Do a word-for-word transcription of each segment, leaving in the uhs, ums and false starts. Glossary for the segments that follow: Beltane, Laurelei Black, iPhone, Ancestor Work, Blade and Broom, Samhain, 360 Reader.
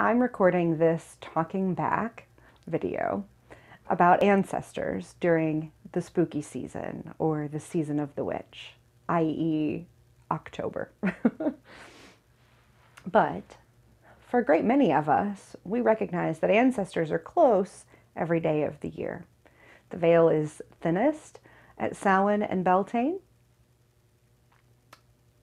I'm recording this talking back video about ancestors during the spooky season or the season of the witch, that is October. But for a great many of us, we recognize that ancestors are close every day of the year. The veil is thinnest at Samhain and Beltane,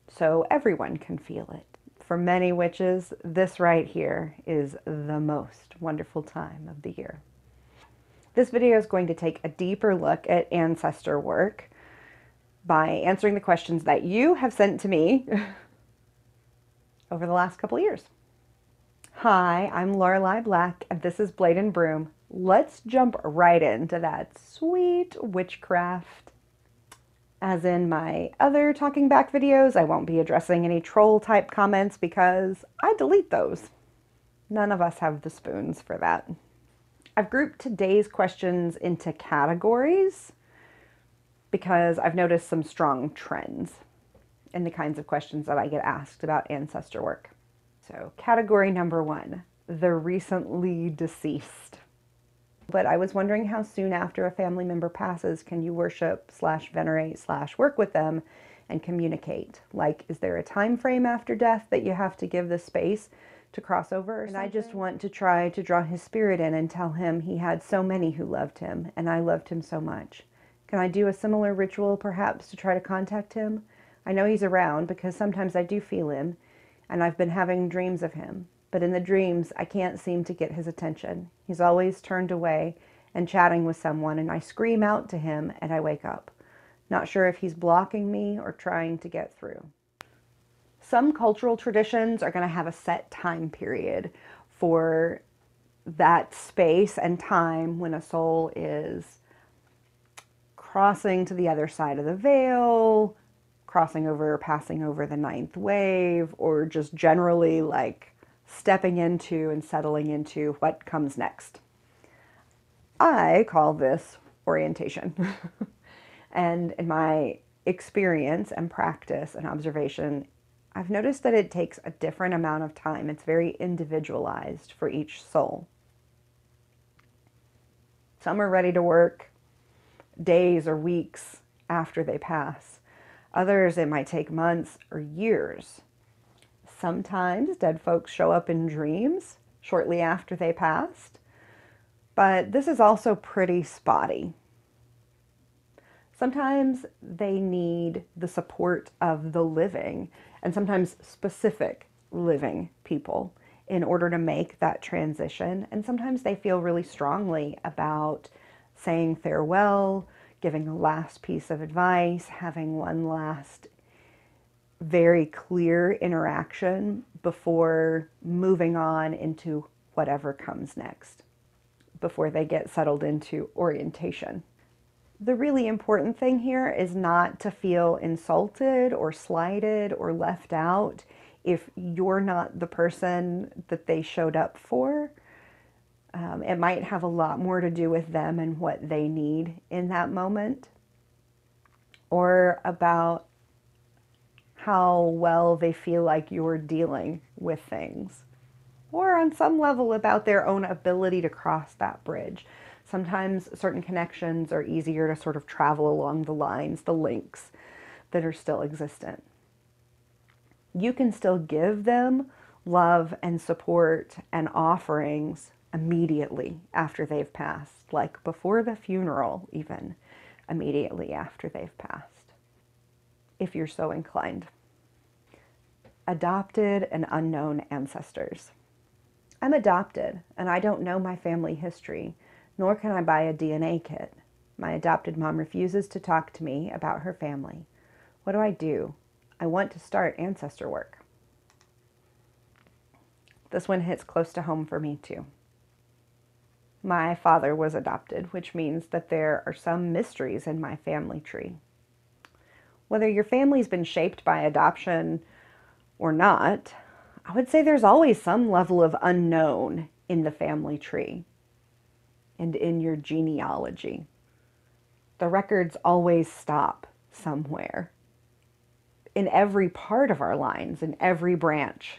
so everyone can feel it. For many witches, this right here is the most wonderful time of the year. This video is going to take a deeper look at ancestor work by answering the questions that you have sent to me over the last couple of years. Hi, I'm Laurelei Black, and this is Blade and Broom. Let's jump right into that sweet witchcraft. As in my other talking back videos, I won't be addressing any troll type comments because I delete those. None of us have the spoons for that. I've grouped today's questions into categories because I've noticed some strong trends in the kinds of questions that I get asked about ancestor work. So category number one, the recently deceased. But I was wondering how soon after a family member passes can you worship slash venerate slash work with them and communicate? Like, is there a time frame after death that you have to give the space to cross over? And I just want to try to draw his spirit in and tell him he had so many who loved him, and I loved him so much. Can I do a similar ritual perhaps to try to contact him? I know he's around because sometimes I do feel him, and I've been having dreams of him, but in the dreams I can't seem to get his attention. He's always turned away and chatting with someone, and I scream out to him and I wake up. Not sure if he's blocking me or trying to get through. Some cultural traditions are going to have a set time period for that space and time when a soul is crossing to the other side of the veil, crossing over or passing over the ninth wave, or just generally like stepping into and settling into what comes next. I call this orientation. And in my experience and practice and observation, I've noticed that it takes a different amount of time. It's very individualized for each soul. Some are ready to work days or weeks after they pass. Others, it might take months or years. Sometimes dead folks show up in dreams shortly after they passed, but this is also pretty spotty. Sometimes they need the support of the living, and sometimes specific living people, in order to make that transition. And sometimes they feel really strongly about saying farewell, giving a last piece of advice, having one last very clear interaction before moving on into whatever comes next, before they get settled into orientation. The really important thing here is not to feel insulted or slighted or left out if you're not the person that they showed up for. Um, it might have a lot more to do with them and what they need in that moment, or about how well they feel like you're dealing with things, or on some level about their own ability to cross that bridge. Sometimes certain connections are easier to sort of travel along the lines, the links that are still existent. You can still give them love and support and offerings immediately after they've passed, like before the funeral, even immediately after they've passed, if you're so inclined. Adopted and unknown ancestors. I'm adopted, and I don't know my family history, nor can I buy a D N A kit. My adopted mom refuses to talk to me about her family. What do I do? I want to start ancestor work. This one hits close to home for me too. My father was adopted, which means that there are some mysteries in my family tree. Whether your family's been shaped by adoption or not, I would say there's always some level of unknown in the family tree and in your genealogy. The records always stop somewhere, in every part of our lines, in every branch.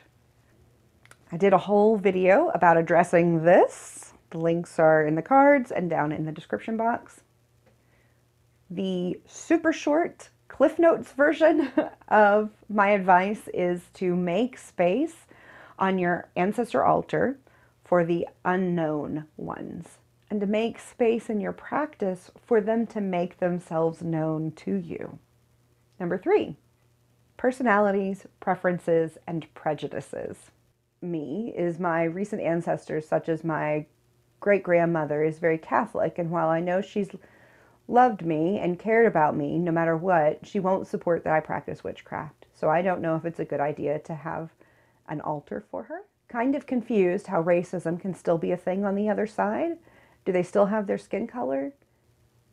I did a whole video about addressing this. The links are in the cards and down in the description box. The super short Cliff Notes version of my advice is to make space on your ancestor altar for the unknown ones, and to make space in your practice for them to make themselves known to you. Number three, personalities, preferences, and prejudices. Me is my recent ancestors, such as my great-grandmother is very Catholic, and while I know she's loved me and cared about me no matter what, she won't support that I practice witchcraft. So I don't know if it's a good idea to have an altar for her. Kind of confused how racism can still be a thing on the other side. Do they still have their skin color?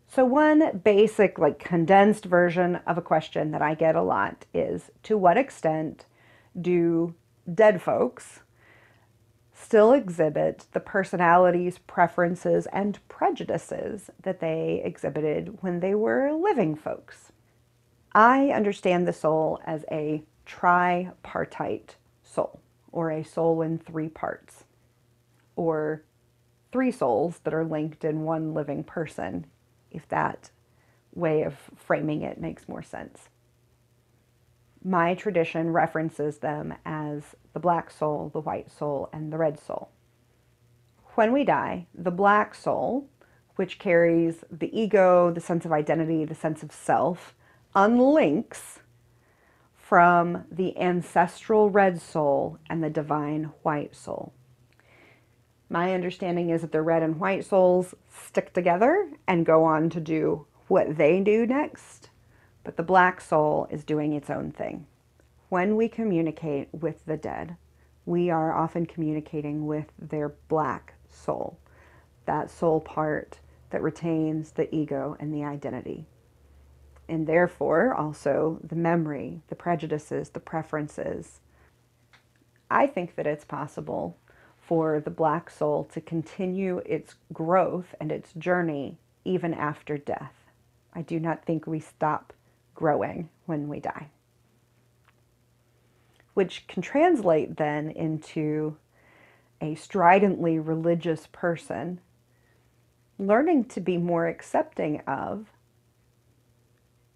So one basic, like condensed version of a question that I get a lot is, to what extent do dead folks still exhibit the personalities, preferences, and prejudices that they exhibited when they were living folks? I understand the soul as a tripartite soul, or a soul in three parts, or three souls that are linked in one living person, if that way of framing it makes more sense. My tradition references them as the black soul, the white soul, and the red soul. When we die, the black soul, which carries the ego, the sense of identity, the sense of self, unlinks from the ancestral red soul and the divine white soul. My understanding is that the red and white souls stick together and go on to do what they do next. But the black soul is doing its own thing. When we communicate with the dead, we are often communicating with their black soul, that soul part that retains the ego and the identity, and therefore also the memory, the prejudices, the preferences. I think that it's possible for the black soul to continue its growth and its journey even after death. I do not think we stop growing when we die, which can translate then into a stridently religious person learning to be more accepting of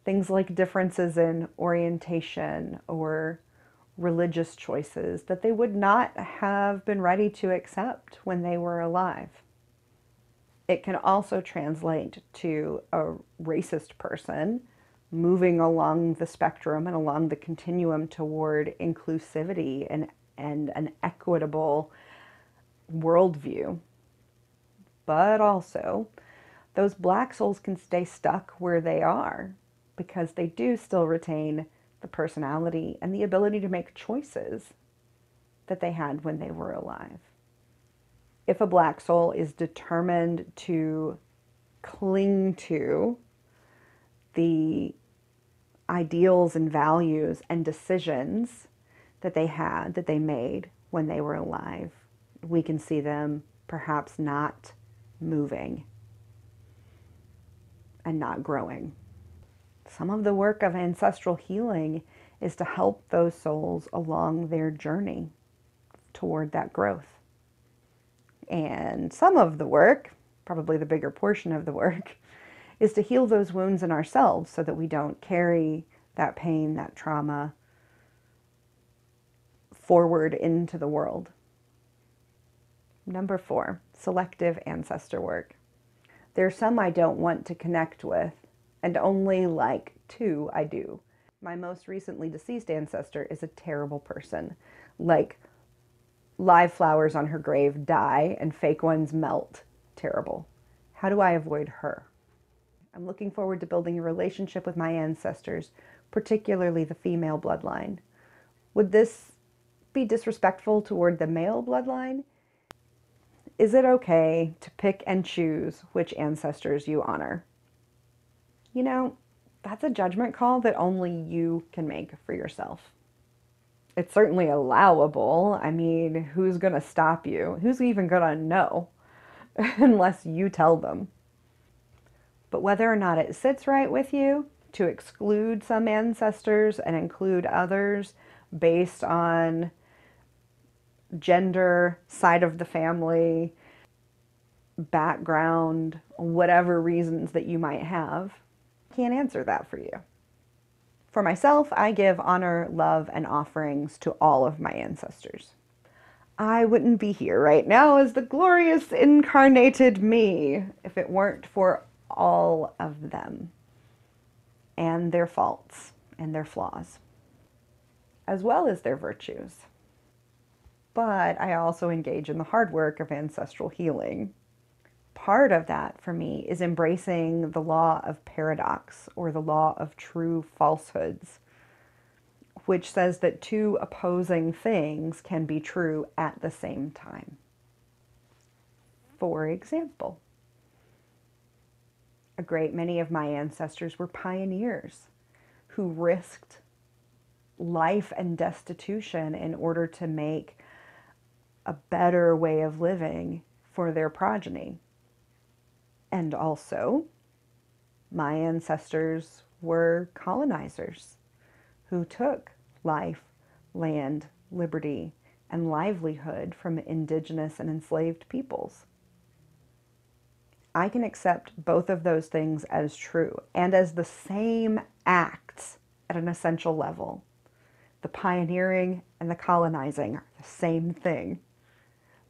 things like differences in orientation or religious choices that they would not have been ready to accept when they were alive. It can also translate to a racist person moving along the spectrum and along the continuum toward inclusivity and, and an equitable worldview. But also, those black souls can stay stuck where they are because they do still retain the personality and the ability to make choices that they had when they were alive. If a black soul is determined to cling to the ideals and values and decisions that they had, that they made when they were alive, we can see them perhaps not moving and not growing. Some of the work of ancestral healing is to help those souls along their journey toward that growth. And some of the work, probably the bigger portion of the work, is to heal those wounds in ourselves so that we don't carry that pain, that trauma forward into the world. Number four, selective ancestor work. There are some I don't want to connect with, and only like two I do. My most recently deceased ancestor is a terrible person. Like live flowers on her grave die and fake ones melt. Terrible. How do I avoid her? I'm looking forward to building a relationship with my ancestors, particularly the female bloodline. Would this be disrespectful toward the male bloodline? Is it okay to pick and choose which ancestors you honor? You know, that's a judgment call that only you can make for yourself. It's certainly allowable. I mean, who's going to stop you? Who's even going to know unless you tell them? But whether or not it sits right with you to exclude some ancestors and include others based on gender, side of the family, background, whatever reasons that you might have, can't answer that for you. For myself, I give honor, love, and offerings to all of my ancestors. I wouldn't be here right now as the glorious incarnated me if it weren't for all of them and their faults and their flaws, as well as their virtues. But I also engage in the hard work of ancestral healing. Part of that for me is embracing the law of paradox, or the law of true falsehoods, which says that two opposing things can be true at the same time. For example, a great many of my ancestors were pioneers who risked life and destitution in order to make a better way of living for their progeny. And also, my ancestors were colonizers who took life, land, liberty, and livelihood from indigenous and enslaved peoples. I can accept both of those things as true and as the same acts at an essential level. The pioneering and the colonizing are the same thing.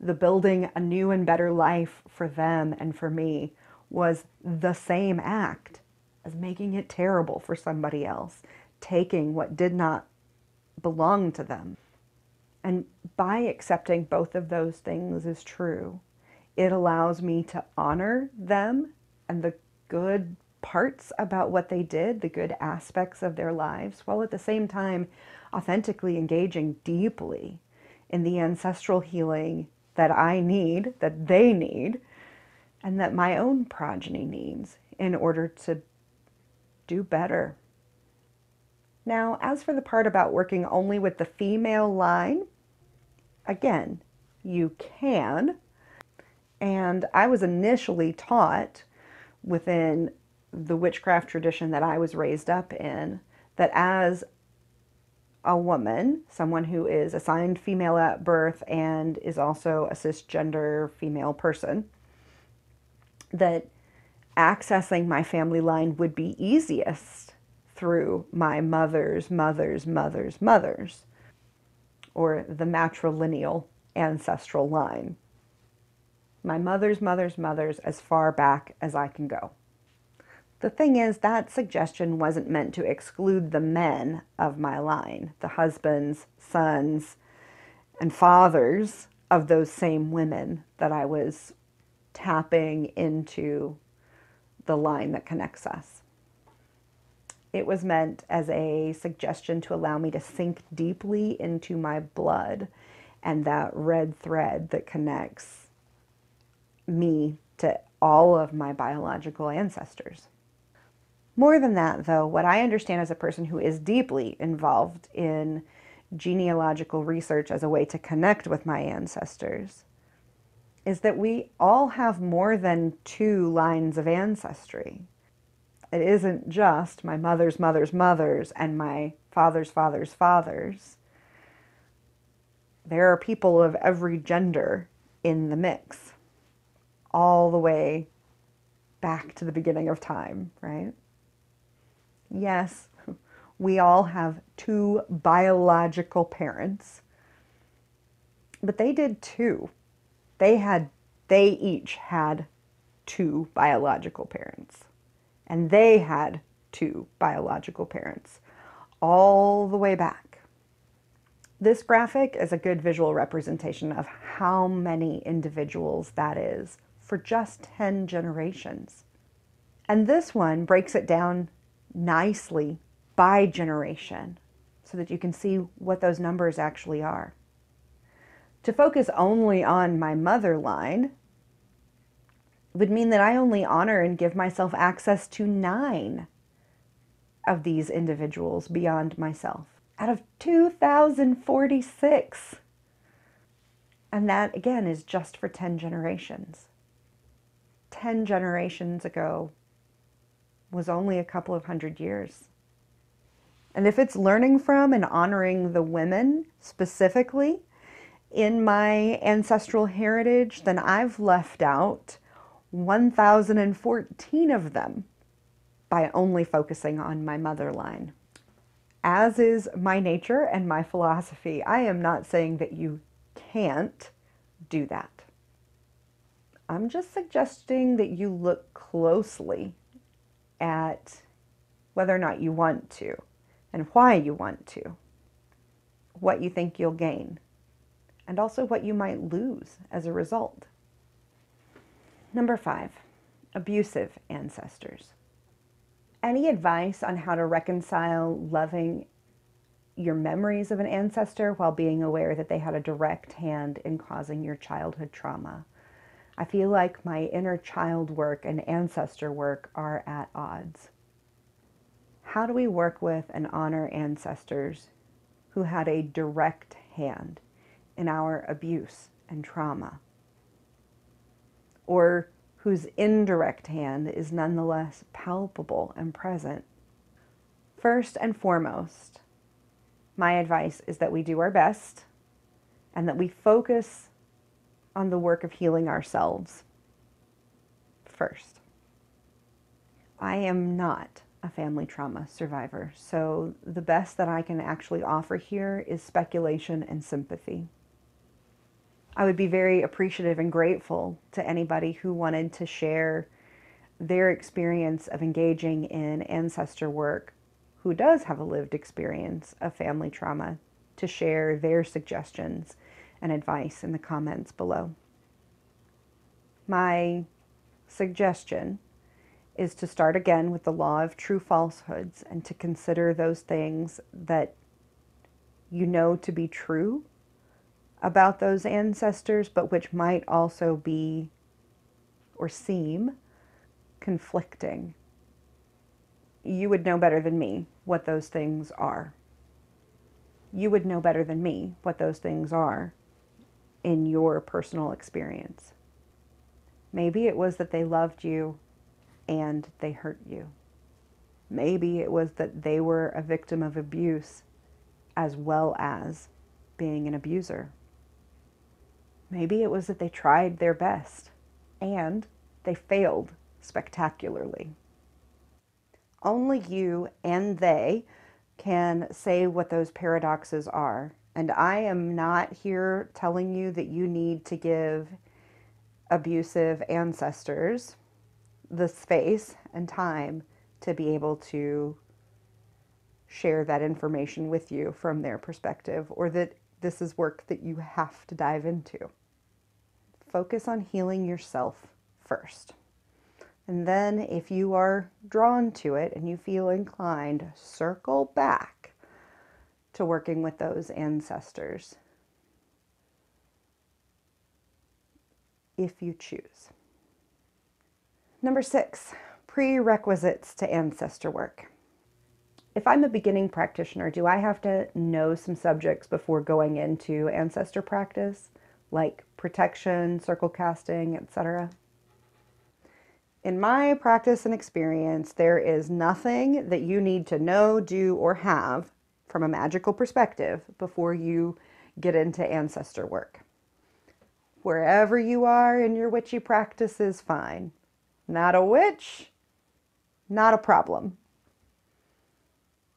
The building a new and better life for them and for me was the same act as making it terrible for somebody else, taking what did not belong to them. And by accepting both of those things as true, it allows me to honor them and the good parts about what they did, the good aspects of their lives, while at the same time authentically engaging deeply in the ancestral healing that I need, that they need, and that my own progeny needs in order to do better. Now, as for the part about working only with the female line, again, you can. And I was initially taught within the witchcraft tradition that I was raised up in, that as a woman, someone who is assigned female at birth and is also a cisgender female person, that accessing my family line would be easiest through my mother's mother's mother's mother's, or the matrilineal ancestral line. My mother's mother's mother's as far back as I can go. The thing is, that suggestion wasn't meant to exclude the men of my line, the husbands, sons, and fathers of those same women that I was tapping into the line that connects us. It was meant as a suggestion to allow me to sink deeply into my blood and that red thread that connects me to all of my biological ancestors. More than that, though, what I understand as a person who is deeply involved in genealogical research as a way to connect with my ancestors is that we all have more than two lines of ancestry. It isn't just my mother's mother's mother's and my father's father's fathers. There are people of every gender in the mix, all the way back to the beginning of time, right? Yes, we all have two biological parents, but they did too. They had, they each had two biological parents, and they had two biological parents all the way back. This graphic is a good visual representation of how many individuals that is for just ten generations. And this one breaks it down nicely by generation so that you can see what those numbers actually are. To focus only on my mother line would mean that I only honor and give myself access to nine of these individuals beyond myself out of two thousand forty-six. And that again is just for ten generations. ten generations ago was only a couple of hundred years. And if it's learning from and honoring the women specifically in my ancestral heritage, then I've left out one thousand fourteen of them by only focusing on my mother line. As is my nature and my philosophy, I am not saying that you can't do that. I'm just suggesting that you look closely at whether or not you want to, and why you want to, what you think you'll gain, and also what you might lose as a result. Number five, abusive ancestors. Any advice on how to reconcile loving your memories of an ancestor while being aware that they had a direct hand in causing your childhood trauma? I feel like my inner child work and ancestor work are at odds. How do we work with and honor ancestors who had a direct hand in our abuse and trauma, or whose indirect hand is nonetheless palpable and present? First and foremost, my advice is that we do our best and that we focus on the work of healing ourselves first. I am not a family trauma survivor, so the best that I can actually offer here is speculation and sympathy. I would be very appreciative and grateful to anybody who wanted to share their experience of engaging in ancestor work, who does have a lived experience of family trauma, to share their suggestions and advice in the comments below. My suggestion is to start again with the law of true falsehoods and to consider those things that you know to be true about those ancestors, but which might also be or seem conflicting. You would know better than me what those things are. You would know better than me what those things are in your personal experience. Maybe it was that they loved you and they hurt you. Maybe it was that they were a victim of abuse as well as being an abuser. Maybe it was that they tried their best and they failed spectacularly. Only you and they can say what those paradoxes are. And I am not here telling you that you need to give abusive ancestors the space and time to be able to share that information with you from their perspective, or that this is work that you have to dive into. Focus on healing yourself first. And then if you are drawn to it and you feel inclined, circle back to working with those ancestors if you choose. Number six, prerequisites to ancestor work. If I'm a beginning practitioner, do I have to know some subjects before going into ancestor practice, like protection, circle casting, et cetera? In my practice and experience, there is nothing that you need to know, do, or have from a magical perspective before you get into ancestor work. Wherever you are in your witchy practice is fine. Not a witch, not a problem.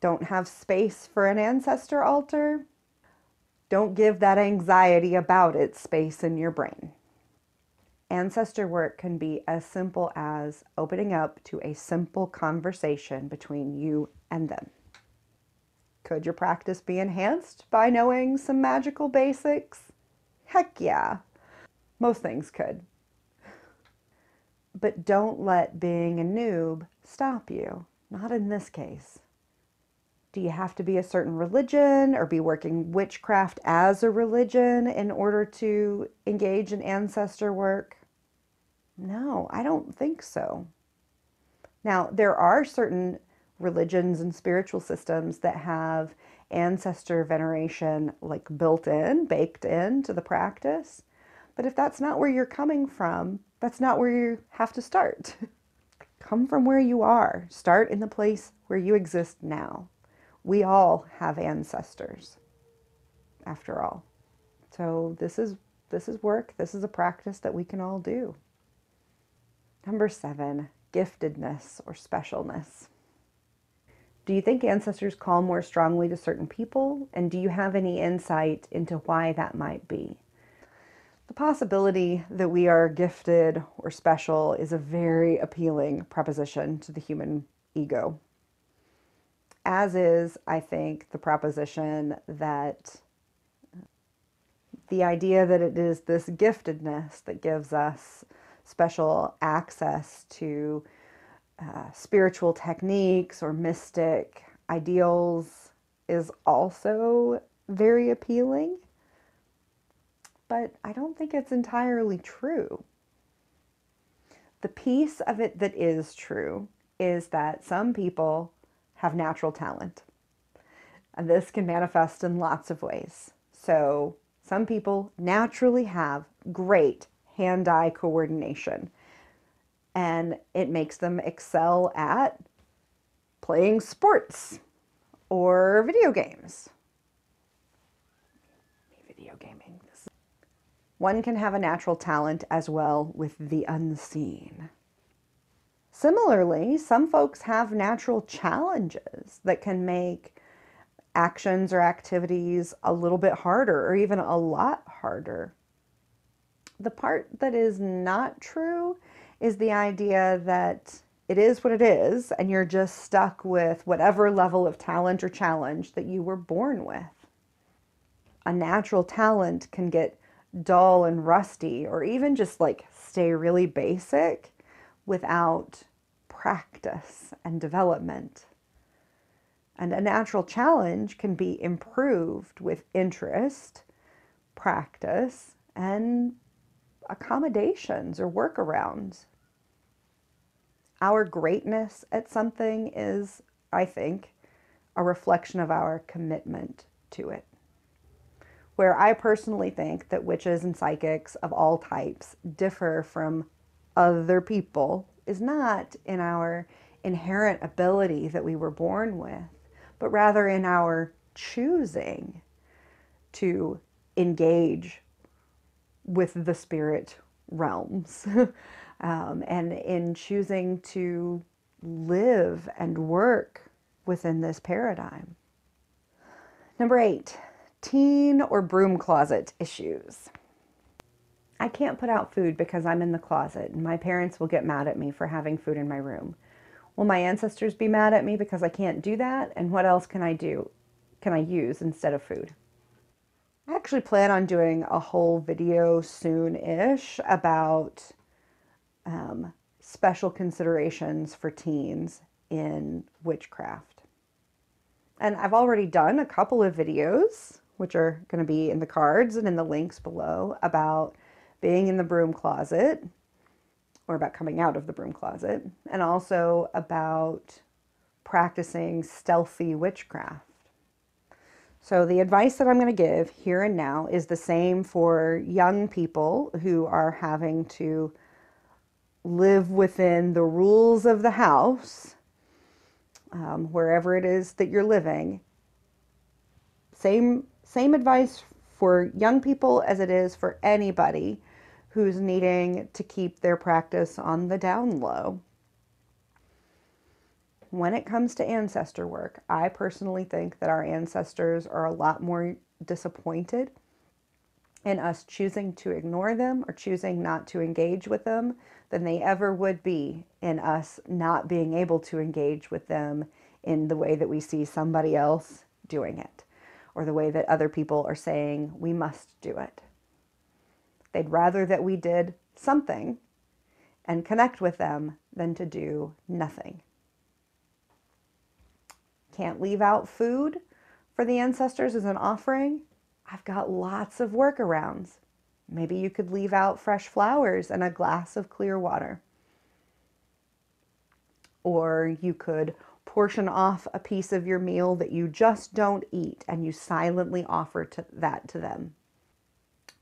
Don't have space for an ancestor altar? Don't give that anxiety about it space in your brain. Ancestor work can be as simple as opening up to a simple conversation between you and them. Could your practice be enhanced by knowing some magical basics? Heck yeah, most things could. But don't let being a noob stop you. Not in this case. Do you have to be a certain religion or be working witchcraft as a religion in order to engage in ancestor work? No, I don't think so. Now, there are certain religions and spiritual systems that have ancestor veneration like built in, baked into the practice. But if that's not where you're coming from, that's not where you have to start. Come from where you are. Start in the place where you exist now. We all have ancestors, after all. So this is, this is work. This is a practice that we can all do. Number seven, giftedness or specialness. Do you think ancestors call more strongly to certain people? And do you have any insight into why that might be? The possibility that we are gifted or special is a very appealing proposition to the human ego. As is, I think, the proposition that the idea that it is this giftedness that gives us special access to uh, spiritual techniques or mystic ideals is also very appealing. But I don't think it's entirely true. The piece of it that is true is that some people have natural talent, and this can manifest in lots of ways. So some people naturally have great hand-eye coordination, and it makes them excel at playing sports or video games. Video gaming. One can have a natural talent as well with the unseen. Similarly, some folks have natural challenges that can make actions or activities a little bit harder or even a lot harder. The part that is not true is the idea that it is what it is, and you're just stuck with whatever level of talent or challenge that you were born with. A natural talent can get dull and rusty, or even just like stay really basic without practice and development. And a natural challenge can be improved with interest, practice, and accommodations or workarounds. Our greatness at something is, I think, a reflection of our commitment to it. Where I personally think that witches and psychics of all types differ from other people is not in our inherent ability that we were born with, but rather in our choosing to engage with the spirit realms um, and in choosing to live and work within this paradigm. Number eight, teen or broom closet issues. I can't put out food because I'm in the closet, and my parents will get mad at me for having food in my room. Will my ancestors be mad at me because I can't do that? And what else can I do? Can I use instead of food? I actually plan on doing a whole video soon-ish about um, special considerations for teens in witchcraft. And I've already done a couple of videos, which are going to be in the cards and in the links below, about being in the broom closet, or about coming out of the broom closet, and also about practicing stealthy witchcraft. So the advice that I'm going to give here and now is the same for young people who are having to live within the rules of the house, um, wherever it is that you're living. Same, same advice for young people as it is for anybody who's needing to keep their practice on the down low. When it comes to ancestor work, I personally think that our ancestors are a lot more disappointed in us choosing to ignore them or choosing not to engage with them than they ever would be in us not being able to engage with them in the way that we see somebody else doing it, or the way that other people are saying we must do it. They'd rather that we did something and connect with them than to do nothing. Can't leave out food for the ancestors as an offering. I've got lots of workarounds. Maybe you could leave out fresh flowers and a glass of clear water. Or you could portion off a piece of your meal that you just don't eat, and you silently offer to that to them.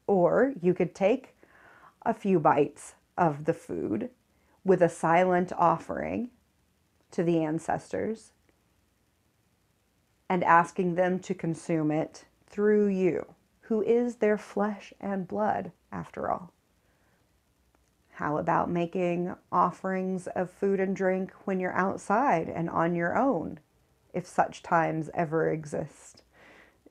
Or you could take a few bites of the food with a silent offering to the ancestors and asking them to consume it through you, who is their flesh and blood, after all. How about making offerings of food and drink when you're outside and on your own, if such times ever exist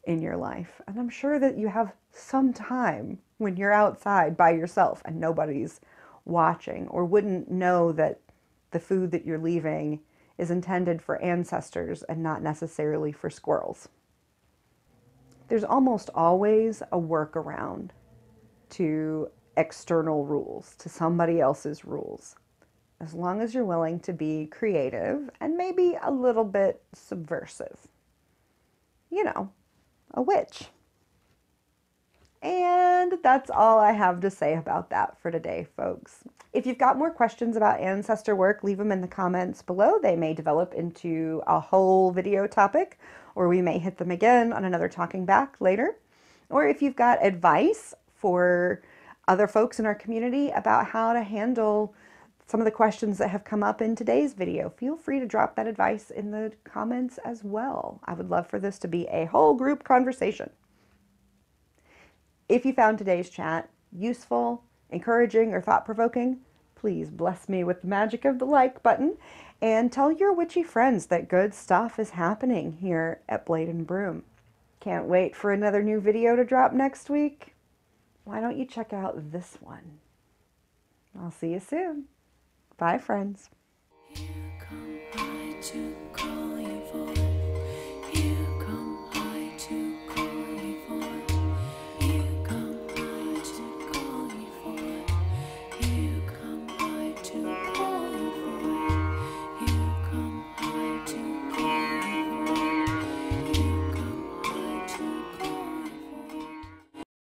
in your life? And I'm sure that you have some time when you're outside by yourself and nobody's watching, or wouldn't know that the food that you're leaving is intended for ancestors and not necessarily for squirrels. There's almost always a workaround to external rules, to somebody else's rules, as long as you're willing to be creative and maybe a little bit subversive. You know, a witch. And that's all I have to say about that for today, folks. If you've got more questions about ancestor work, leave them in the comments below. They may develop into a whole video topic, or we may hit them again on another Talking Back later. Or if you've got advice for other folks in our community about how to handle some of the questions that have come up in today's video, feel free to drop that advice in the comments as well. I would love for this to be a whole group conversation. If you found today's chat useful, encouraging, or thought-provoking, please bless me with the magic of the like button, and tell your witchy friends that good stuff is happening here at Blade and Broom. Can't wait for another new video to drop next week. Why don't you check out this one? I'll see you soon. Bye, friends. Here come I to